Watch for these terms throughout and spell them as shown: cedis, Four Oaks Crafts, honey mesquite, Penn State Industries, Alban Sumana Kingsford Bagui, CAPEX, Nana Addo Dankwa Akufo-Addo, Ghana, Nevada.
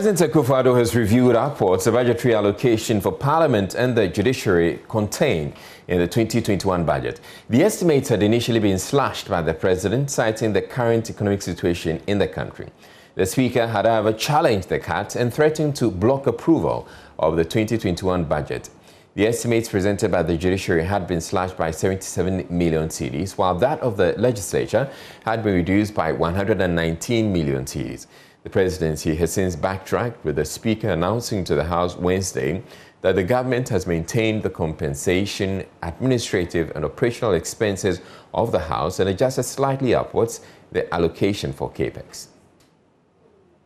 President Akufo-Addo has reviewed upwards the budgetary allocation for Parliament and the judiciary contained in the 2021 budget. The estimates had initially been slashed by the President, citing the current economic situation in the country. The Speaker had, however, challenged the cut and threatened to block approval of the 2021 budget. The estimates presented by the judiciary had been slashed by 77 million cedis, while that of the legislature had been reduced by 119 million cedis. The presidency has since backtracked, with the Speaker announcing to the House Wednesday that the government has maintained the compensation, administrative and operational expenses of the House and adjusted slightly upwards the allocation for CAPEX.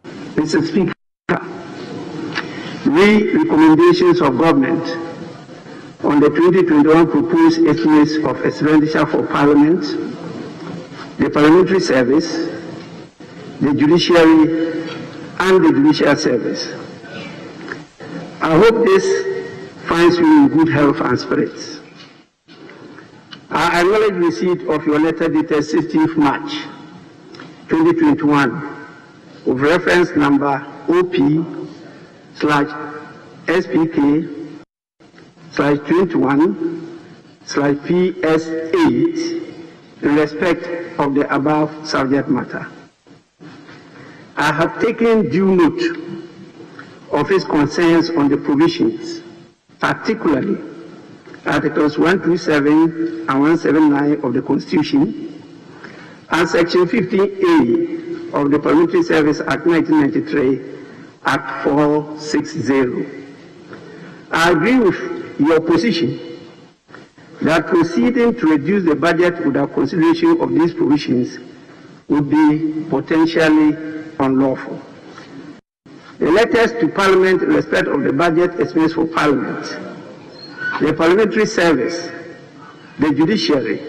Mr. Speaker, the recommendations of government on the 2021 proposed estimates of expenditure for Parliament, the Parliamentary Service, the Judiciary, and the Judicial Service. I hope this finds you in good health and spirits. I acknowledge receipt of your letter dated 16th March 2021 with reference number OP/SPK/21/PS8 in respect of the above subject matter. I have taken due note of his concerns on the provisions, particularly Articles 127 and 179 of the Constitution and Section 15A of the Parliamentary Service Act 1993, Act 460. I agree with your position that proceeding to reduce the budget without consideration of these provisions would be potentially unlawful. The letters to Parliament in respect of the budget expense for Parliament, the Parliamentary Service, the Judiciary,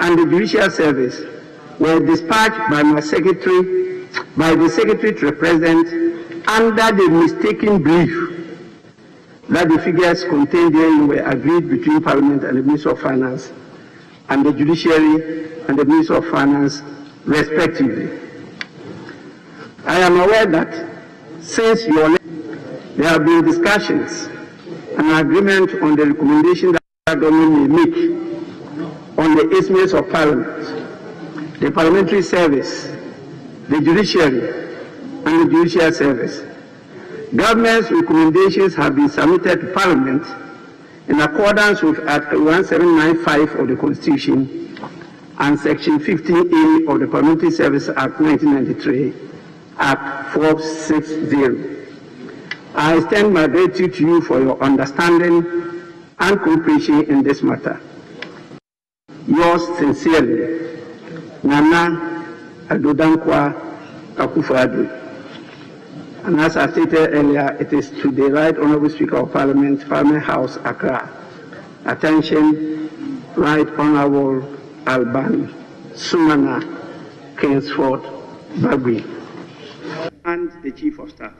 and the Judicial Service were dispatched by the Secretary to the President under the mistaken belief that the figures contained therein were agreed between Parliament and the Minister of Finance and the Judiciary and the Minister of Finance, respectively. I am aware that since your letter, there have been discussions and agreement on the recommendation that the government may make on the estimates of Parliament, the Parliamentary Service, the Judiciary, and the Judicial Service. Government's recommendations have been submitted to Parliament in accordance with Article 1795 of the Constitution and Section 15A of the Parliamentary Service Act 1993, Act 460. I extend my gratitude to you for your understanding and cooperation in this matter. Yours sincerely, Nana Addo Dankwa Akufo-Addo. And as I stated earlier, it is to the Right Honourable Speaker of Parliament, Parliament House, Accra. Attention, Right Honourable Alban Sumana Kingsford Bagui, and the Chief of Staff.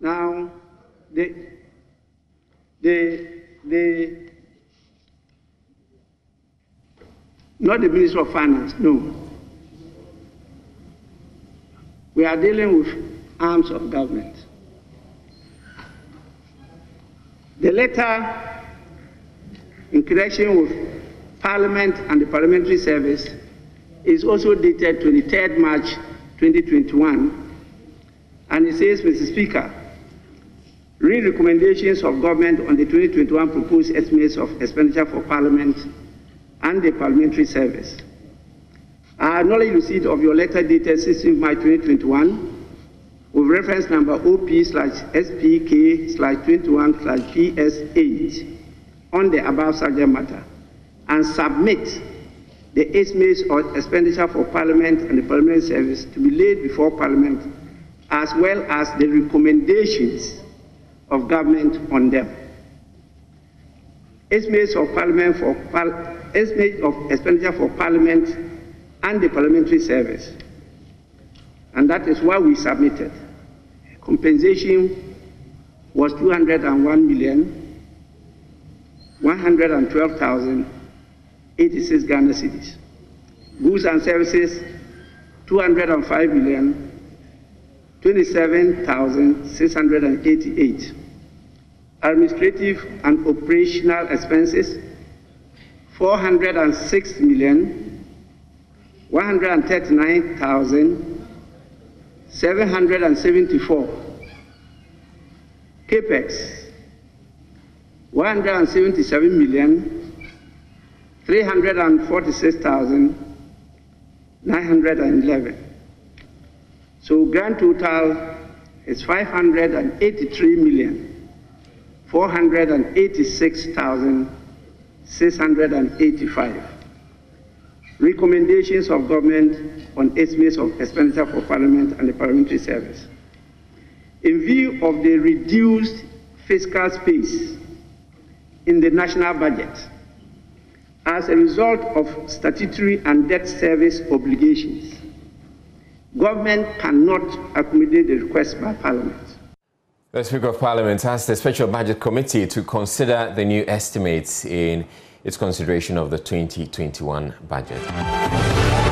Now, not the Minister of Finance, no. We are dealing with arms of government. The letter in connection with Parliament and the Parliamentary Service is also dated 23rd March 2021, and it says, Mr. Speaker, read recommendations of government on the 2021 proposed estimates of expenditure for Parliament and the Parliamentary Service. I acknowledge receipt of your letter dated 16 March 2021 with reference number OP/SPK/21/PS8 on the above subject matter, and submit the estimates of expenditure for Parliament and the Parliamentary Service to be laid before Parliament, as well as the recommendations of government on them. Estimates of expenditure for Parliament and the Parliamentary Service, and that is why we submitted. Compensation was 201,112,086 Ghana cedis. Goods and services, 205,000,000 27,688. Administrative and operational expenses, 406,139,774. CAPEX, 177,346,911. So grand total is 583,486,685. Recommendations of government on estimates of expenditure for Parliament and the Parliamentary Service. In view of the reduced fiscal space in the national budget, as a result of statutory and debt service obligations, government cannot accommodate the request by Parliament. The Speaker of Parliament asked the Special Budget Committee to consider the new estimates in its consideration of the 2021 budget.